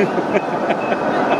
Ha, ha, ha.